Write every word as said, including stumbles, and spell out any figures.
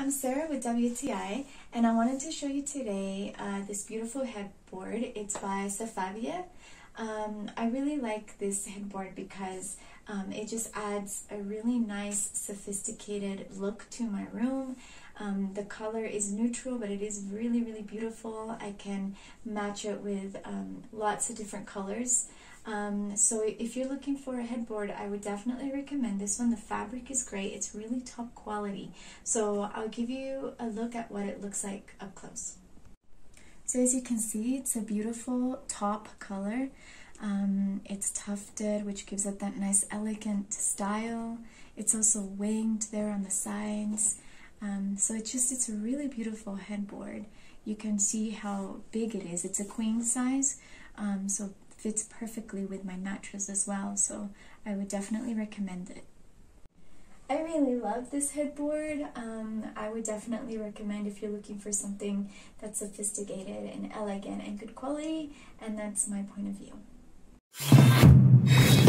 I'm Sarah with W T I, and I wanted to show you today uh, this beautiful headboard. It's by Safavieh. Um, I really like this headboard because um, it just adds a really nice, sophisticated look to my room. Um, the color is neutral, but it is really, really beautiful. I can match it with um, lots of different colors. Um, so if you're looking for a headboard, I would definitely recommend this one. The fabric is great. It's really top quality. So I'll give you a look at what it looks like up close. So as you can see, it's a beautiful top color. Um, it's tufted, which gives it that nice elegant style. It's also winged there on the sides. Um, so it's just, it's a really beautiful headboard. You can see how big it is. It's a queen size, um, so fits perfectly with my mattress as well, so I would definitely recommend it. I really love this headboard. Um, I would definitely recommend if you're looking for something that's sophisticated and elegant and good quality, and that's my point of view.